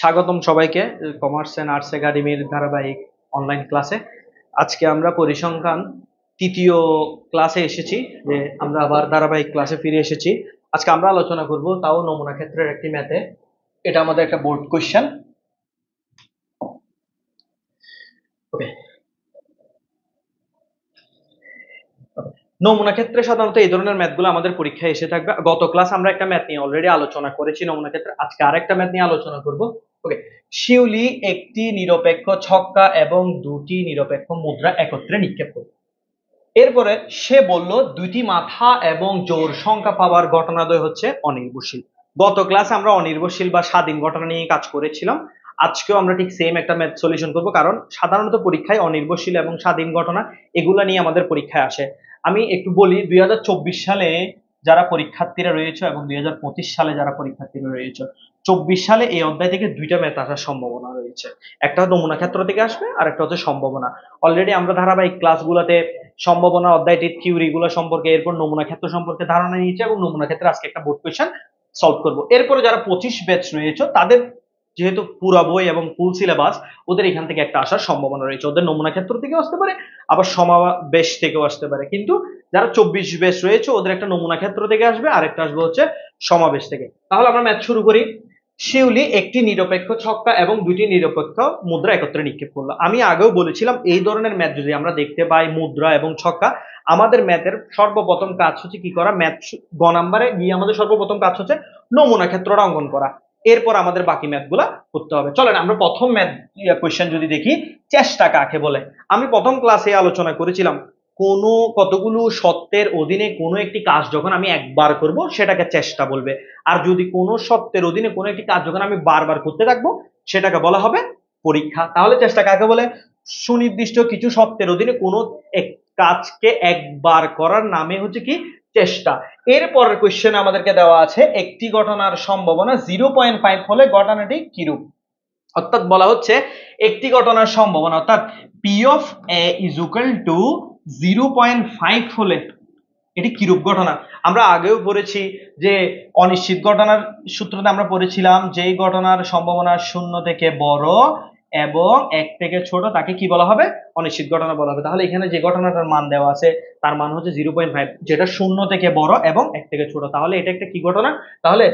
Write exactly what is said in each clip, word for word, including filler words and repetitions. স্বাগতম সবাইকে commerce and arts একাডেমির ধারাবাহিক অনলাইন ক্লাসে। আজকে আমরা পরিসংখ্যান তৃতীয় ক্লাসে এসেছি, যে আমরা আবার ধারাবাহিক ক্লাসে ফিরে এসেছি। আজকে আমরা আলোচনা করব তাও নমুনা ক্ষেত্রের একটি ম্যাথে। এটা আমাদের একটা বোর্ড কোয়েশ্চেন। ওকে, নমুনা ক্ষেত্রে সাধারণত এই ধরনের ম্যাথগুলো আমাদের পরীক্ষায় এসে থাকবে। গত ক্লাস আমরা একটা ম্যাথ নিয়ে অলরেডি আলোচনা করেছি নমুনা ক্ষেত্রে, আজকে আরেকটা ম্যাথ নিয়ে আলোচনা করব। ওকে, শিউলি একটি নিরপেক্ষ ছক্কা এবং দুটি নিরপেক্ষ মুদ্রা একত্রে নিক্ষেপ করল। এরপরে সে বলল দুইটি মাথা এবং জোর সংখ্যা পাওয়ার ঘটনাদ্বয় হচ্ছে অনির্ভরশীল। গত ক্লাস আমরা অনির্ভরশীল বা স্বাধীন ঘটনা নিয়ে কাজ করেছিলাম। আজকেও আমরা ঠিক সেম একটা ম্যাথ সলিউশন করব, কারণ সাধারণত পরীক্ষায় অনির্ভরশীল এবং স্বাধীন ঘটনা এগুলা নিয়ে আমাদের পরীক্ষায় আসে। আমি একটু বলি, দুই হাজার চব্বিশ সালে যারা পরীক্ষার্থীরা রয়েছে এবং দুই হাজার পঁচিশ সালে যারা পরীক্ষার্থীরা রয়েছে, চব্বিশ সালে এই অধ্যায় থেকে দুইটা ম্যাথ আসার সম্ভাবনা রয়েছে। একটা নমুনা ক্ষেত্র থেকে আসবে, আর একটা হচ্ছে সম্ভাবনা। অলরেডি আমরা ধারাবাহিক ক্লাসগুলোতে সম্ভাবনা অধ্যায়টির থিওরিগুলো সম্পর্কে, এরপর নমুনা ক্ষেত্র সম্পর্কে ধারণা নিয়েছে এবং নমুনা ক্ষেত্রে আজকে একটা বোর্ড কোয়েশ্চেন সলভ করবো। এরপরে যারা পঁচিশ ব্যাচ রয়েছে, তাদের যেহেতু পুরা বই এবং ফুল সিলেবাস, ওদের এখান থেকে একটা আসার সম্ভাবনা রয়েছে। ওদের নমুনা ক্ষেত্র থেকেও আসতে পারে, আবার সমাবেশ থেকেও আসতে পারে। কিন্তু যারা চব্বিশ বেশ রয়েছে, ওদের একটা নমুনা ক্ষেত্র থেকে আসবে, আরেকটা আসবে হচ্ছে সমাবেশ থেকে। তাহলে আমরা ম্যাথ শুরু করি। শিউলি একটি নিরপেক্ষ ছক্কা এবং দুটি নিরপেক্ষ মুদ্রা একত্রে নিক্ষেপ করলো। আমি আগেও বলেছিলাম, এই ধরনের ম্যাথ যদি আমরা দেখতে পাই মুদ্রা এবং ছক্কা, আমাদের ম্যাথের সর্বপ্রথম কাজ হচ্ছে কি করা, ম্যাথ গ নাম্বারে গিয়ে আমাদের সর্বপ্রথম কাজ হচ্ছে নমুনা ক্ষেত্রটা অঙ্কন করা। এরপর আমাদের বাকি ম্যাথগুলা করতে হবে। চলেন আমরা প্রথম ম্যাথ কোয়েশ্চেন যদি দেখি, চেষ্টা কাকে বলে। আমি প্রথম ক্লাসে আলোচনা করেছিলাম, কোনো কতগুলো সত্যের অধীনে কোনো একটি কাজ যখন আমি একবার করব, সেটাকে চেষ্টা বলবে। আর যদি কোনো সত্যের অধীনে কোনো একটি কাজ যখন আমি বারবার করতে থাকবো, সেটাকে বলা হবে পরীক্ষা। তাহলে চেষ্টা কাকে বলে? সুনির্দিষ্ট কিছু সত্যের অধীনে কোনো এক কাজকে একবার করার নামে হচ্ছে কি চেষ্টা। এরপরের কোয়েশ্চেন আমাদেরকে দেওয়া আছে, একটি ঘটনার সম্ভাবনা জিরো পয়েন্ট ফাইভ হলে ঘটনাটি কিরূপ। অর্থাৎ বলা হচ্ছে একটি ঘটনার সম্ভাবনা, অর্থাৎ P of A is equal to zero point five হলে এটি কিরূপ ঘটনা। আমরা আগেও পড়েছি যে অনিশ্চিত ঘটনার সূত্রতে আমরা পড়েছিলাম, যেই ঘটনার সম্ভাবনা শূন্য থেকে বড় এবং এক থেকে ছোট, তাকে কি বলা হবে? অনিশ্চিত ঘটনা বলা হবে। তাহলে এখানে যে ঘটনাটার মান দেওয়া আছে, তার মান হচ্ছে জিরো পয়েন্ট ফাইভ, যেটা শূন্য থেকে বড় এবং এক থেকে ছোট। তাহলে এটা একটা কি ঘটনা? তাহলে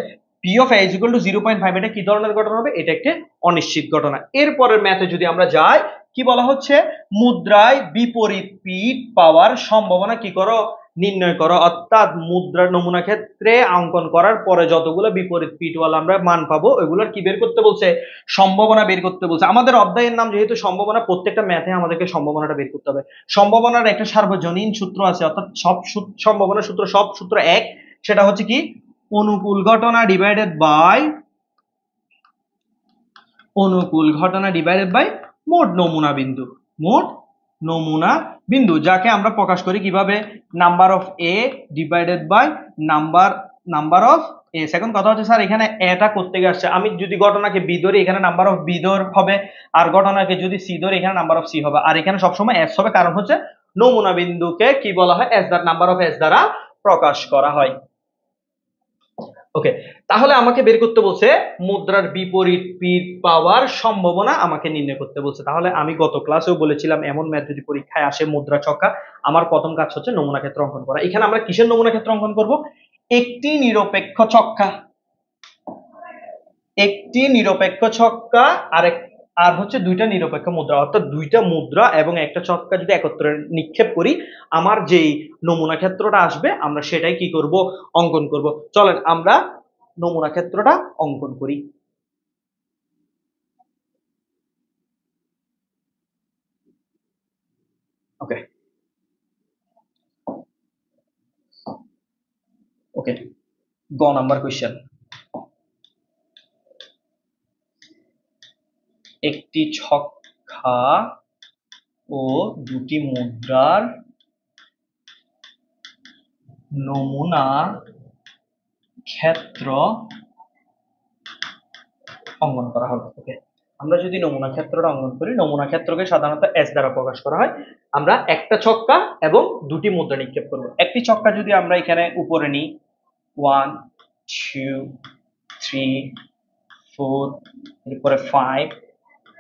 P of A equal to zero point five, এটা কি ধরনের ঘটনা হবে? এটা একটা অনিশ্চিত ঘটনা। এরপরের ম্যাথে যদি আমরা যাই, কি বলা হচ্ছে? মুদ্রায় বিপরীত পিঠ পাওয়ার সম্ভাবনা কি করো? নির্ণয় করো। অর্থাৎ মুদ্রা নমুনা ক্ষেত্রে অঙ্কন করার পরে যতগুলো বিপরীত পিঠওয়ালা আমরা মান পাবো, ওইগুলোর কি বের করতে বলছে? সম্ভাবনা বের করতে বলছে। আমাদের অধ্যায়ের নাম যেহেতু সম্ভাবনা, প্রত্যেকটা ম্যাথে আমাদেরকে সম্ভাবনাটা বের করতে হবে। সম্ভাবনার একটা সার্বজনীন সূত্র আছে, অর্থাৎ সব সম্ভাবনা সূত্র সব সূত্র এক। সেটা হচ্ছে কি? অনুকূল ঘটনা ডিভাইডেড বাই অনুকূল ঘটনা ডিভাইডেড বাই মোট নমুনা বিন্দু, মোট নমুনা বিন্দু, যাকে আমরা প্রকাশ করি কিভাবে? Number of A divided by number number of A. Second কথা হচ্ছে, স্যার এখানে এটা করতে গিয়ে আসছে, আমি যদি ঘটনাকে বি ধরি, এখানে নাম্বার অফ বি ধর হবে, আর ঘটনাকে যদি সি ধরি, এখানে নাম্বার অফ সি হবে, আর এখানে সবসময় এস হবে, কারণ হচ্ছে নমুনা বিন্দুকে কি বলা হয়? এস দ্বারা, নাম্বার অফ এস দ্বারা প্রকাশ করা হয়। ওকে, তাহলে আমাকে বের করতে বলছে মুদ্রার বিপরীত পিঠ পাওয়ার সম্ভাবনা আমাকে নির্ণয় করতে বলছে। তাহলে আমি গত ক্লাসেও বলেছিলাম, এমন ম্যাথ যদি পরীক্ষায় আসে মুদ্রা ছক্কা, আমার প্রথম কাজ হচ্ছে নমুনা ক্ষেত্র অঙ্কন করা। এখানে আমরা কিসের নমুনা ক্ষেত্র অঙ্কন করব? একটি নিরপেক্ষ ছক্কা, একটি নিরপেক্ষ ছক্কা আর এক আর হচ্ছে দুইটা নিরপেক্ষ মুদ্রা। অর্থাৎ দুইটা মুদ্রা এবং একটা ছক্কা যদি একত্রে নিক্ষেপ করি, আমার যেই নমুনা ক্ষেত্রটা আসবে, আমরা সেটাই কি করব? অঙ্কন করব। চলেন আমরা নমুনা ক্ষেত্রটা অঙ্কন করি। ওকে ওকে গ নাম্বার কোয়েশ্চেন, একটি ছক্কা ও দুটি মুদ্রার নমুনা ক্ষেত্র অঙ্কন করা হলো। ওকে, আমরা যদি নমুনা ক্ষেত্রটা অঙ্কন করি, নমুনা ক্ষেত্রকে সাধারণত এস দ্বারা প্রকাশ করা হয়। আমরা একটা ছক্কা এবং দুটি মুদ্রা নিক্ষেপ করব। একটি ছক্কা যদি আমরা এখানে উপরে নিই, ওয়ান টু থ্রি फोर এরপরে ফাইভ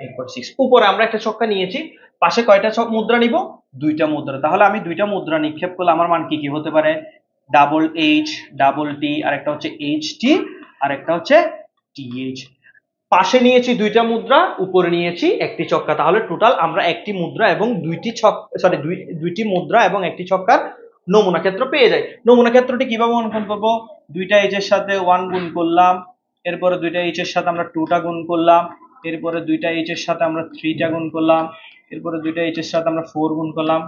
এরপর সিক্স। উপরে আমরা একটা ছক্কা নিয়েছি, পাশে কয়টা ছক মুদ্রা নিব? দুইটা মুদ্রা। তাহলে আমি দুইটা মুদ্রা নিক্ষেপ করলে আমার মান কি কি হতে পারে? ডাবল এইচ ডাবল টি, আর একটা হচ্ছে এইচ টি, আর একটা হচ্ছে টিএইচ। পাশে নিয়েছি দুইটা মুদ্রা, উপরে নিয়েছি একটি ছক্কা, তাহলে টোটাল আমরা একটি মুদ্রা এবং দুইটি ছক সরি দুইটি মুদ্রা এবং একটি ছক্কার নমুনা ক্ষেত্র পেয়ে যাই। নমুনা ক্ষেত্রটি কিভাবে অঙ্কন করব? দুইটা এইচ এর সাথে ওয়ান গুণ করলাম, এরপরে দুইটা এইচ এর সাথে আমরা টুটা গুণ করলাম, এরপরে দুইটা এইচ এর সাথে আমরা থ্রিটা গুণ করলাম, এরপরে দুইটা এইচ এর সাথে আমরা ফোর গুণ করলাম,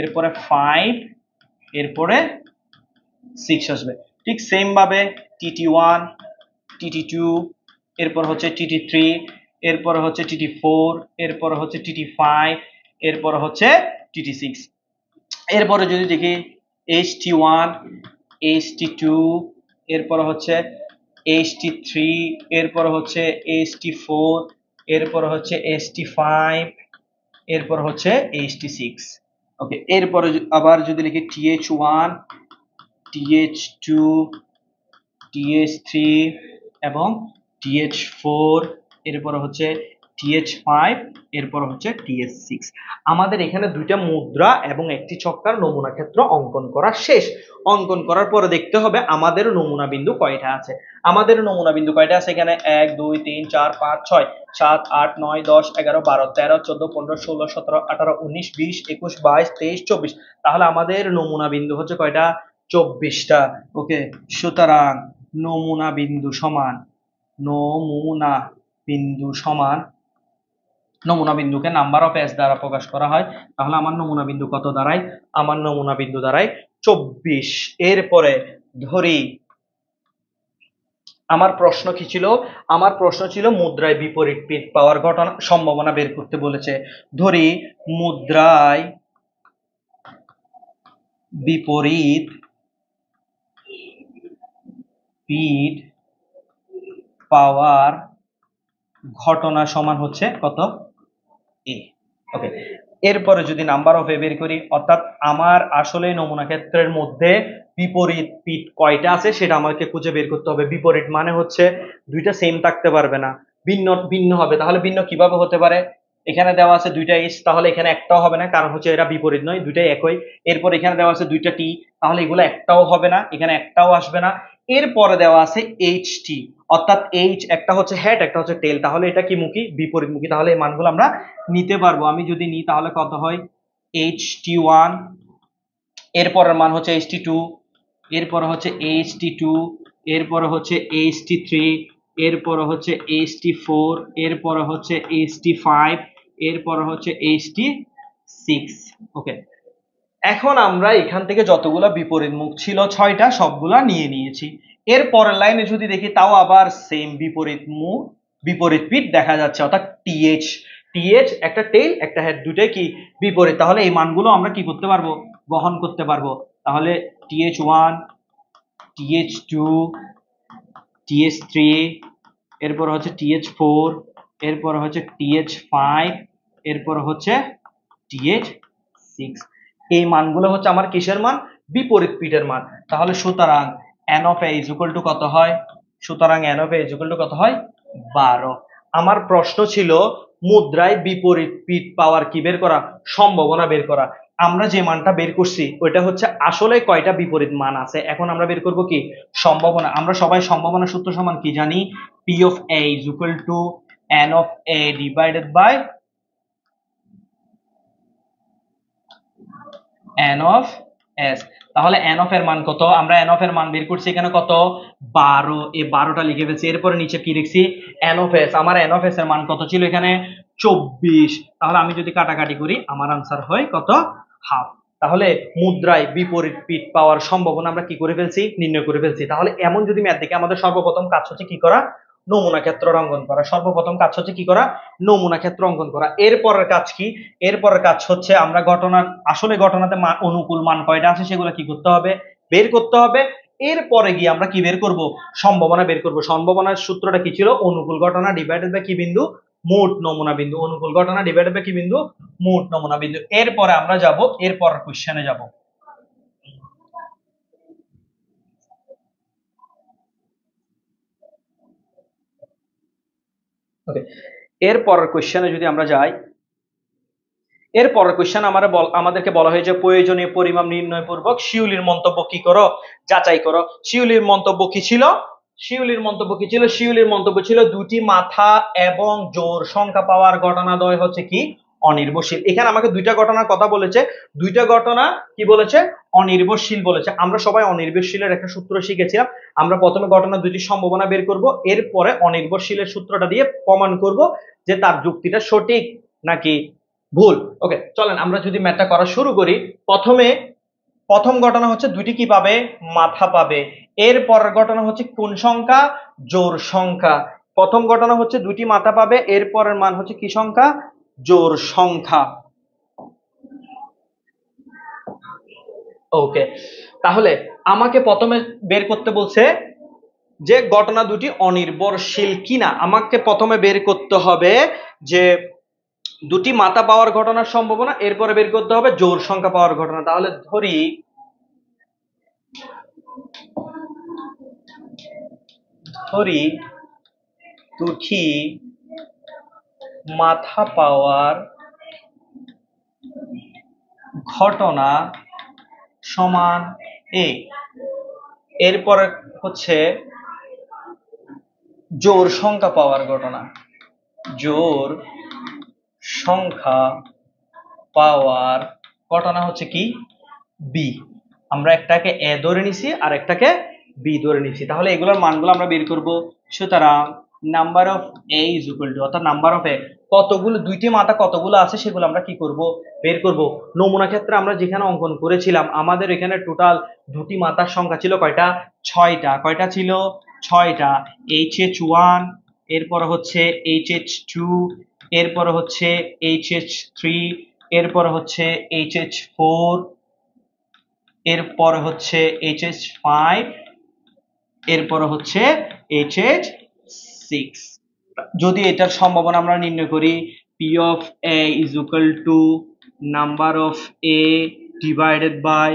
এরপরে ফাইভ, এরপরে সিক্স আসবে। ঠিক সেম ভাবে টিটি ওয়ান টিটি টু, এরপর হচ্ছে টিটি থ্রি, এরপর হচ্ছে টিটি ফোর, এরপর হচ্ছে টিটি ফাইভ, এরপর হচ্ছে টিটি সিক্স। এরপরে যদি দেখি H T one H T two, এরপর হচ্ছে এইচ টি থ্রি, এরপর হচ্ছে এইচ টি ফোর, এরপর হচ্ছে এইচ টি ফাইভ, এরপর হচ্ছে এইচ টি সিক্স। ওকে, এরপরে আবার যদি লিখি TH one TH two TH three এবং টিএইচ ফোর, এরপর হচ্ছে টিএইচ ফাইভ, এরপর হচ্ছে টিএইচ সিক্স। আমাদের এখানে দুইটা মুদ্রা এবং একটি ছক্কার নমুনা ক্ষেত্র অঙ্কন করা শেষ। অঙ্কন করার পরে দেখতে হবে আমাদের নমুনা বিন্দু কয়টা আছে। আমাদের নমুনা বিন্দু কয়টা আছে? এখানে এক দুই তিন চার পাঁচ ছয় সাত আট নয় দশ এগারো বারো তেরো চোদ্দ পনেরো ষোলো সতেরো আঠারো উনিশ বিশ একুশ বাইশ তেইশ চব্বিশ। তাহলে আমাদের নমুনা বিন্দু হচ্ছে কয়টা? চব্বিশটা। ওকে, সুতরাং নমুনা বিন্দু সমান নমুনা বিন্দু সমান নমুনা বিন্দুকে নাম্বার অফ এস দ্বারা প্রকাশ করা হয়। তাহলে আমার নমুনা বিন্দু কত দাঁড়ায়? আমার নমুনা বিন্দু দাঁড়ায় চব্বিশ। এরপরে ধরি আমার প্রশ্ন কি ছিল? আমার প্রশ্ন ছিল মুদ্রায় বিপরীত পিঠ পাওয়ার ঘটনা সম্ভাবনা বের করতে বলেছে। ধরি মুদ্রায় বিপরীত পিঠ পাওয়ার ঘটনা সমান হচ্ছে কত? এ। ওকে, এরপরে যদি নাম্বার অফ এ বের করি, অর্থাৎ আমার আসলে নমুনা ক্ষেত্রের মধ্যে বিপরীত পিঠ কয়টা আছে সেটা আমাকে খুঁজে বের করতে হবে। বিপরীত মানে হচ্ছে দুইটা সেম থাকতে পারবে না, ভিন্ন ভিন্ন হবে। তাহলে ভিন্ন কিভাবে হতে পারে? এখানে দেওয়া আছে দুইটা এইচ, তাহলে এখানে একটাও হবে না, কারণ হচ্ছে এরা বিপরীত নয়, দুইটাই একই। এরপর এখানে দেওয়া আছে দুইটা টি, তাহলে এগুলো একটাও হবে না, এখানে একটাও আসবে না। এরপরে দেওয়া আছে এইচ টি, অর্থাৎ এইচ একটা হচ্ছে হেড একটা হচ্ছে টেল, তাহলে এটা কি মুখী? বিপরীত মুখী। তাহলে এই মানগুলো আমরা নিতে পারবো। আমি যদি নিই তাহলে কত হয়? এইচ টি ওয়ান, এরপরের মান হচ্ছে এইচ টি টু, এরপরে হচ্ছে এইচ টি টু, এরপরে হচ্ছে এইচ টি থ্রি, এরপরে হচ্ছে এইচ টি ফোর, এরপরে হচ্ছে এইচ টি ফাইভ, এরপরে হচ্ছে এইচ টি সিক্স। ওকে, এখন আমরা এখান থেকে যতগুলা বিপরীত মুখ ছিল ছয়টা সবগুলা নিয়ে নিয়েছি। এর পরের লাইনে যদি দেখি তাও আবার সেম বিপরীত মুখ বিপরীত পিঠ দেখা যাচ্ছে, অর্থাৎ টিএইচ টিএইচ একটা টেইল একটা হেড, দুটাই কি বিপরীত। তাহলে এই মানগুলো আমরা কি করতে পারবো? বহন করতে পারবো। তাহলে T H one TH two TH three, এরপর হচ্ছে টিএইচ ফোর, এরপর হচ্ছে টিএইচ ফাইভ, এরপর হচ্ছে টিএইচ সিক্স। এই মানগুলো হচ্ছে আমার কিসের মান? বিপরীত পিঠের মান। তাহলে সুতরাং n of a is equal to কত হয়? সুতরাং n of a is equal to কত হয়? বারো। আমার প্রশ্ন ছিল মুদ্রায় বিপরীত পিঠ পাওয়ার কি বের করা? সম্ভাবনা বের করা। আমরা যে মানটা বের করছি ওইটা হচ্ছে আসলে কয়টা বিপরীত মান আছে। এখন আমরা বের করব কি? সম্ভাবনা। আমরা সবাই সম্ভাবনা সূত্র সমান কি জানি? p of a is equal to n of a divided by n of s। তাহলে n of এর মান কত? আমরা n of এর মান বের করছি এখানে কত? বারো। এই বারোটা লিখে ফেলছি। এরপরে নিচে কি লিখছি? n of s। আমার n of s এর মান কত ছিল এখানে? চব্বিশ। তাহলে আমি যদি কাটাকাটি করি আমার আনসার হয় কত? হাফ। তাহলে মুদ্রায় বিপরীত পিঠ পাওয়ার সম্ভাবনা আমরা কি করে ফেলছি? নির্ণয় করে ফেলছি। তাহলে এমন যদি ম্যাথ দেখে আমাদের সর্বপ্রথম কাজ হচ্ছে কি করা? নমুনা ক্ষেত্র অঙ্কন করা। সর্বপ্রথম কাজ হচ্ছে কি করা? নমুনা ক্ষেত্র অঙ্কন করা। এরপরের কাজ কি? এরপরের কাজ হচ্ছে আমরা ঘটনার আসলে ঘটনাতে অনুকূল মান কয়টা আছে সেগুলো কি করতে হবে? বের করতে হবে। এরপরে গিয়ে আমরা কি বের করব? সম্ভাবনা বের করব। সম্ভাবনার সূত্রটা কি ছিল? অনুকূল ঘটনা ডিভাইডেড বাই কি বিন্দু? মোট নমুনা বিন্দু। অনুকূল ঘটনা ডিভাইডেড বাই কি বিন্দু? মোট নমুনা বিন্দু। এরপরে আমরা যাব এরপরের কোশ্চেনে যাব। ওকে এর পরের কোশ্চেনে যদি আমরা যাই এর পরের কোশ্চেন আমরা আমাদেরকে বলা হয়েছে প্রয়োজনীয় পরিমাণ নির্ণয়পূর্বক শিউলির মন্তব্য কি করো যাচাই করো শিউলির মন্তব্য কি ছিল শিউলির মন্তব্য কি ছিল শিউলির মন্তব্য ছিল দুটি মাথা এবং জোড় সংখ্যা পাওয়ার ঘটনাদ্বয় হচ্ছে কি অনির্ভরশীল এখানে আমাকে দুইটা ঘটনার কথা বলেছে দুইটা ঘটনা কি বলেছে অনির্ভরশীল বলেছে আমরা সবাই অনির্ভরশীলের একটা সূত্র শিখেছিলাম আমরা প্রথমে ঘটনা দুটি সম্ভাবনা বের করব এরপরে অনির্ভরশীলের সূত্রটা দিয়ে প্রমাণ করব যে তার যুক্তিটা সঠিক নাকি ভুল ওকে চলেন আমরা যদি ম্যাথটা করা শুরু করি প্রথমে প্রথম ঘটনা হচ্ছে দুটি কি পাবে মাথা পাবে এরপরের ঘটনা হচ্ছে কোন সংখ্যা জোড় সংখ্যা প্রথম ঘটনা হচ্ছে দুটি মাথা পাবে এরপরের মান হচ্ছে কি সংখ্যা জোড় সংখ্যা ওকে তাহলে আমাকে প্রথমে বের করতে বলছে যে ঘটনা দুটি অনির্ভরশীল কিনা আমাকে প্রথমে বের করতে হবে যে দুটি মাথা পাওয়ার ঘটনার সম্ভাবনা এরপরে বের করতে হবে জোড় সংখ্যা পাওয়ার ঘটনা তাহলে ধরি ধরি দুটি মাথা পাওয়ার ঘটনা সমান এ এরপরে হচ্ছে জোড় সংখ্যা পাওয়ার ঘটনা জোড় সংখ্যা পাওয়ার ঘটনা হচ্ছে কি বি আমরা একটাকে এ ধরে নিছি আর একটাকে বি ধরে নিছি তাহলে এগুলোর মানগুলো আমরা বের করব সুতরাং number of A is equal to অর্থাৎ নাম্বার অফ এ কতগুলো দুইটি মাথা কতগুলো আছে সেগুলো আমরা কি করব বের করব নমুনা ক্ষেত্রে আমরা যেখানে অঙ্কন করেছিলাম আমাদের এখানে টোটাল দুটি মাথার সংখ্যা ছিল কয়টা ছয়টা কয়টা ছিল ছয়টা এইচ এইচ ওয়ান এরপর হচ্ছে এইচ এইচ টু এরপর হচ্ছে এইচ এইচ থ্রি এরপর হচ্ছে এইচ এইচ ফোর এরপর হচ্ছে এইচ এইচ ফাইভ এরপর হচ্ছে এইচ এইচ সিক্স যদি এটার সম্ভাবনা আমরা নির্ণয় করি P of A is equal to number of A divided by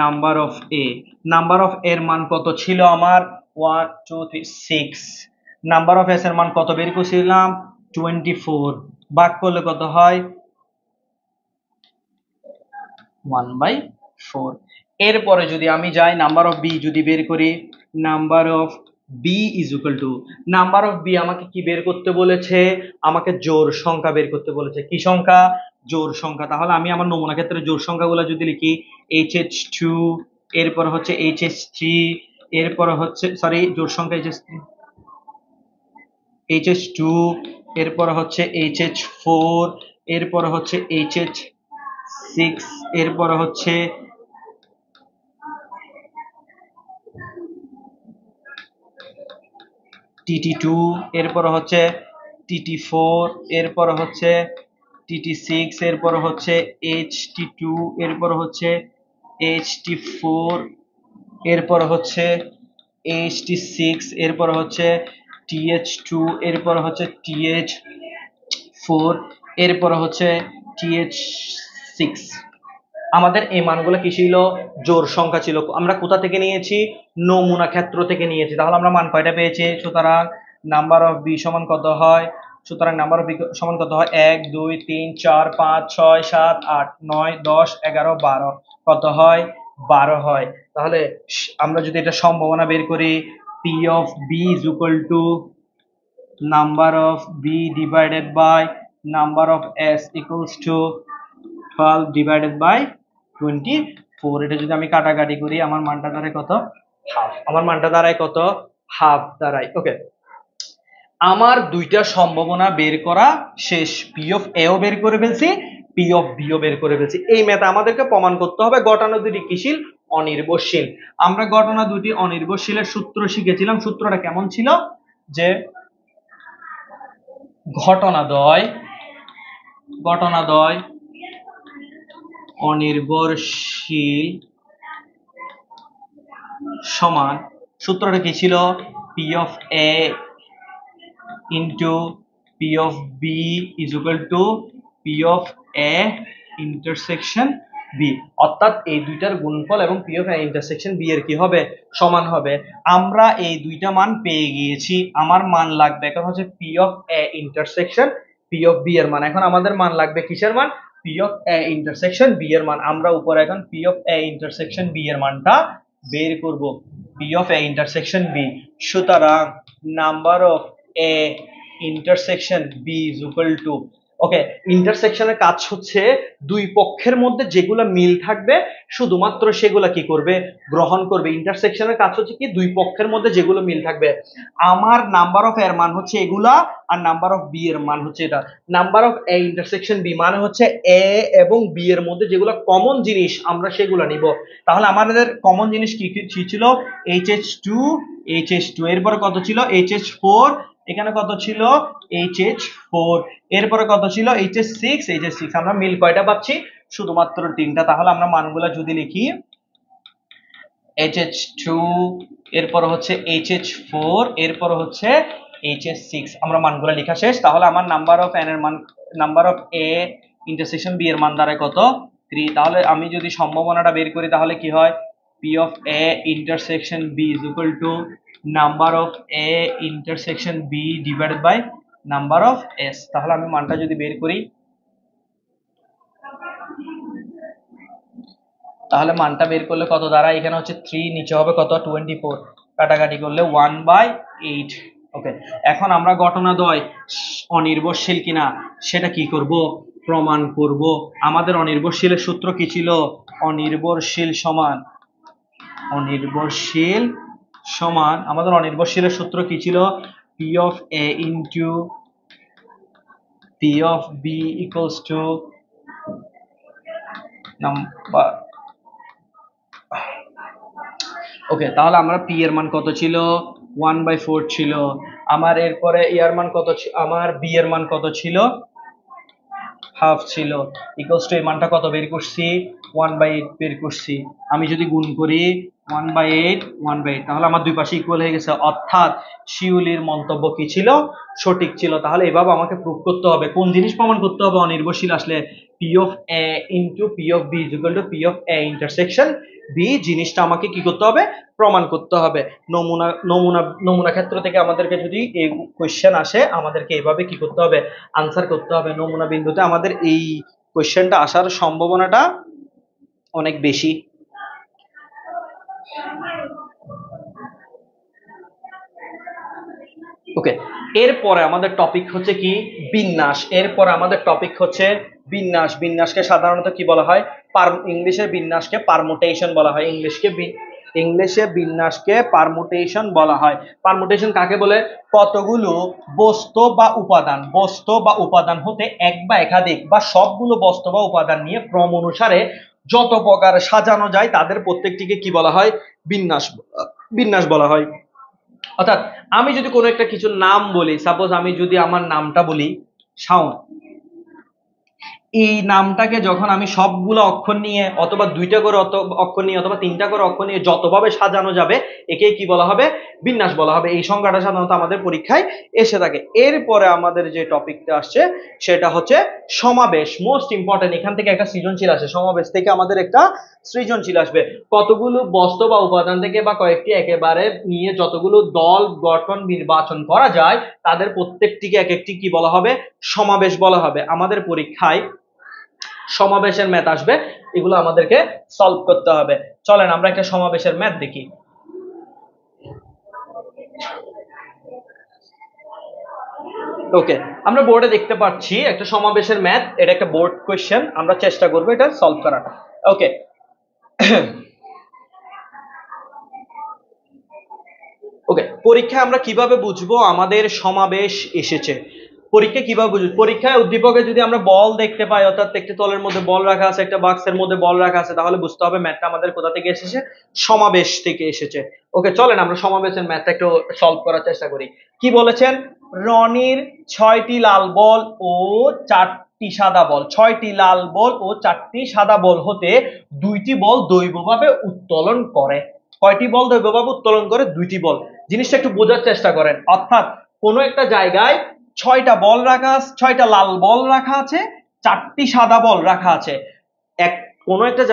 number of A number of এর মান কত ছিল আমার one two three six number of S এর মান কত বের করেছিলাম টোয়েন্টি ফোর ভাগ করলে কত হয় ওয়ান বাই ফোর এরপরে যদি আমি যাই নাম্বার অফ বি যদি বের করি number of B is equal to number of B আমাকে কি বের করতে বলেছে আমাকে জোড় সংখ্যা বের করতে বলেছে কি সংখ্যা জোড় সংখ্যা তাহলে আমি আমার নমুনা ক্ষেত্রে জোড় সংখ্যাগুলো যদি লিখি এইচ এইচ টু এরপর হচ্ছে এইচ এইচ থ্রি এরপর হচ্ছে সরি জোড় সংখ্যা H H H H two এরপর হচ্ছে এইচ এইচ ফোর এরপর হচ্ছে এইচ এইচ সিক্স এরপর হচ্ছে টিটি টু এরপর হচ্ছে টিটি ফোর এরপর হচ্ছে টিটি সিক্স এরপর হচ্ছে এইচ টি টু এরপর হচ্ছে এইচ টি ফোর এরপর হচ্ছে এইচ টি সিক্স এরপর হচ্ছে টিএইচ টু এরপর হচ্ছে টিএইচ ফোর এরপর হচ্ছে টিএইচ সিক্স আমাদের এই মানগুলো কি ছিল জোড় সংখ্যা ছিল আমরা কোথা থেকে নিয়েছি নমুনা ক্ষেত্র থেকে নিয়েছি তাহলে আমরা মান কয়টা পেয়েছি সুতরাং নাম্বার অফ বি সমান কত হয় সুতরাং নাম্বার অফ বি সমান কত হয় এক দুই তিন চার পাঁচ ছয় সাত আট নয় দশ এগারো বারো কত হয় বারো হয় তাহলে আমরা যদি এটা সম্ভাবনা বের করি P of B is equal to number of B divided by number of S equals to twelve divided by twenty four এটা যদি আমি কাটাকাটি করি আমার মানটা দাঁড়ায় কত হাফ আমার মানটা দাঁড়ায় কত হাফ দাঁড়ায় ওকে আমার দুইটা সম্ভাবনা বের করা শেষ পি অফ এও বের করে ফেলছি পি অফ বিও বের করে ফেলছি এই ম্যাথ আমাদেরকে প্রমাণ করতে হবে ঘটনা দুটি কিশিল অনির্ভরশীল আমরা ঘটনা দুটি অনির্ভরশীলের সূত্র শিখেছিলাম সূত্রটা কেমন ছিল যে ঘটনাদ্বয় ঘটনাদ্বয় অনির্ভরশীল সমান সূত্রটা কি ছিল P of A into P of B is equal to P of A intersection B. অর্থাৎ এই দুইটার গুণফল এবং পি অফ ইন্টারসেকশন বি এর কি হবে, সমান হবে। আমরা এই দুইটা মান পেয়ে গিয়েছি, আমার মান লাগবে এখন হচ্ছে P of A intersection P of B এর মান। এখন আমাদের মান লাগবে কিসের মান, P of A intersection B এর মান। আমরা উপরে এখন P of A intersection B এর মানটা বের করব, P of A intersection B. সুতরাং number of A intersection B is equal to, okay, ইন্টারসেকশনের কাজ হচ্ছে দুই পক্ষের মধ্যে যেগুলো মিল থাকবে শুধুমাত্র সেগুলো কি করবে, গ্রহণ করবে। ইন্টারসেকশনের কাজ হচ্ছে কি, দুই পক্ষের মধ্যে যেগুলো মিল থাকবে। আমার নাম্বার অফ এর মান হচ্ছে এগুলা, আর নাম্বার অফ বি এর মান হচ্ছে এটা। Number of A intersection B মানে হচ্ছে এ এবং বি এর মধ্যে যেগুলো কমন জিনিস আমরা সেগুলো নিব। তাহলে আমাদের কমন জিনিস কি কি ছিল, H H two, H H two এরপরে কত ছিল এইচ এইচ ফোর, এখানে কত ছিল এইচ এইচ ফোর, এরপরে কত ছিল H H six H H six. আমরা মিল কয়টা পাচ্ছি, শুধুমাত্র তিনটা। তাহলে আমরা মানগুলো যদি লিখি, এইচ এইচ টু এরপর হচ্ছে এইচ এইচ ফোর এরপর হচ্ছে এইচ এইচ সিক্স। আমরা মানগুলো লেখা শেষ। তাহলে আমার নাম্বার অফ এন এর মান, number of A intersection B এর মান দ্বারা কত, থ্রি। তাহলে আমি যদি সম্ভাবনাটা বের করি তাহলে কি হয়, P of A intersection B is equal to number of A intersection B divided by number of S. তাহলে আমি মানটা যদি বের করি তাহলে মানটা বের করলে কত দ্বারা, এখানে হচ্ছে থ্রি, নিচে হবে কত টোয়েন্টি ফোর, কাটাকাটি করলে ওয়ান বাই এইট। ওকে, এখন আমরা ঘটনাদ্বয় অনির্ভরশীল কিনা সেটা কি করব, প্রমাণ করব। আমাদের অনির্ভরশীলের সূত্র কি ছিল, অনির্ভরশীল সমান অনির্ভরশীল সমান আমাদের অনির্ভরশীলের সূত্র কি ছিল, P of A into P of B equals to number. Okay, তাহলে আমরা পি এর মান কত ছিল, ওয়ান বাই ফোর ছিল আমার। এরপরে এ এর মান কত, আমার বি এর মান কত ছিল, হাফ ছিল, ইকুয়ালস টু এই মানটা কত বের করছি, ওয়ান বাই এইট বের করছি। আমি যদি গুণ করি one by eight one by eight, তাহলে আমার দুই পাশে ইকুয়াল হয়ে গেছে। অর্থাৎ শিউলির মন্তব্য কি ছিল, সঠিক ছিল। তাহলে এভাবে আমাকে প্রুফ করতে হবে। কোন জিনিস প্রমাণ করতে হবে, অনির্ভরশীল আসলে P of A into P of B is equal to P of A intersection B জিনিসটা আমাকে কি করতে হবে, প্রমাণ করতে হবে। নমুনা নমুনা নমুনা ক্ষেত্র থেকে আমাদেরকে যদি এই কোয়েশ্চেন আসে আমাদেরকে এভাবে কি করতে হবে, আনসার করতে হবে। নমুনা বিন্দুতে আমাদের এই কোয়েশ্চেনটা আসার সম্ভাবনাটা অনেক বেশি। ওকে, এরপরে আমাদের টপিক হচ্ছে কি, বিন্যাস। এরপরে আমাদের টপিক হচ্ছে বিন্যাস। বিন্যাসকে সাধারণত কি বলা হয়, ইংলিশে বিন্যাসকে পারমুটেশন বলা হয়। ইংলিশকে ইংলিশে বিন্যাসকে পারমুটেশন বলা হয়। পারমুটেশন কাকে বলে, কতগুলো বস্তু বা উপাদান, বস্তু বা উপাদান হতে এক বা একাধিক বা সবগুলো বস্তু বা উপাদান নিয়ে ক্রম অনুসারে যত প্রকার সাজানো যায় তাদের প্রত্যেকটিকে কি বলা হয়, বিন্যাস বিন্যাস বলা হয়। অর্থাৎ আমি যদি কোনো একটা কিছু নাম বলি, সাপোজ আমি যদি আমার নামটা বলি শাওন, এই নামটাকে যখন আমি সবগুলো অক্ষর নিয়ে অথবা দুইটা করে অক্ষর নিয়ে অথবা তিনটা করে অক্ষর নিয়ে যতভাবে সাজানো যাবে একে কি বলা হবে, বিন্যাস বলা হবে। এই সংজ্ঞাটা সাধারণত আমাদের পরীক্ষায় এসে থাকে। এরপরে আমাদের যে টপিকটা আসছে সেটা হচ্ছে সমাবেশ, মোস্ট ইম্পর্টেন্ট। এখান থেকে একটা সৃজনশীল আসে, সমাবেশ থেকে আমাদের একটা সৃজনশীল আসবে। কতগুলো বস্তু বা উপাদান থেকে বা কয়েকটি একেবারে নিয়ে যতগুলো দল গঠন নির্বাচন করা যায় তাদের প্রত্যেকটিকে এক একটি কি বলা হবে, সমাবেশ বলা হবে। আমাদের পরীক্ষায় সমাবেশের ম্যাথ আসবে, এগুলো আমাদেরকে সলভ করতে হবে। চলেন আমরা একটা সমাবেশের ম্যাথ দেখি। ওকে, আমরা বোর্ডে দেখতে পাচ্ছি একটা সমাবেশের ম্যাথ, এটা একটা বোর্ড কোয়েশ্চেন। আমরা চেষ্টা করবো এটা সলভ করার। ওকে, ওকে পরীক্ষায় আমরা কিভাবে বুঝবো আমাদের সমাবেশ এসেছে, পরীক্ষা কিভাবে বুঝবো? পরীক্ষায় উদ্দীপকে যদি আমরা বল দেখতে পাই, অর্থাৎ একটা তলের মধ্যে বল রাখা আছে, একটা বাক্সের মধ্যে বল রাখা আছে, তাহলে বুঝতে হবে ম্যাথটা আমাদের কোথা থেকে এসেছে, সমাবেশ থেকে এসেছে। ওকে, চলেন আমরা সমাবেশের ম্যাথটা একটু সলভ করার চেষ্টা করি। কি বলেছেন, রনির ছয়টি লাল বল ও চারটি সাদা বল, ছয়টি লাল বল ও চারটি সাদা বল হতে দুইটি বল দৈবভাবে উত্তোলন করে। কয়টি বল দৈবভাবে উত্তোলন করে, দুইটি বল। জিনিসটা একটু বোঝার চেষ্টা করেন। অর্থাৎ কোনো একটা জায়গায় ছয়টা বল রাখা, ছয়টা লাল বল রাখা আছে, চারটি সাদা বল রাখা আছে। এক কোনো একটা